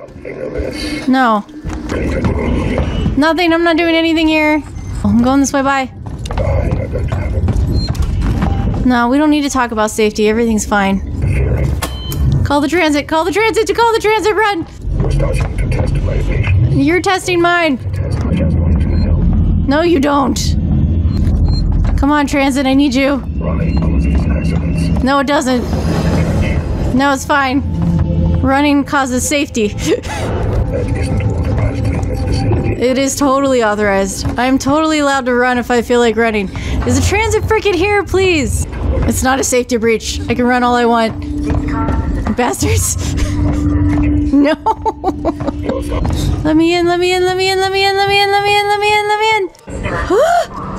something of this? No. Nothing. I'm not doing anything here. Oh, I'm going this way. Bye. No, we don't need to talk about safety. Everything's fine. Call the transit. Call the transit. To call the transit. Run. You're testing mine. No, you don't. Come on, transit. I need you. No, it doesn't. No, it's fine. Running causes safety. It is totally authorized. I'm totally allowed to run if I feel like running. Is the transit freaking here, please? It's not a safety breach. I can run all I want. Bastards. No. Let me in, let me in, let me in, let me in, let me in, let me in, let me in, let me in.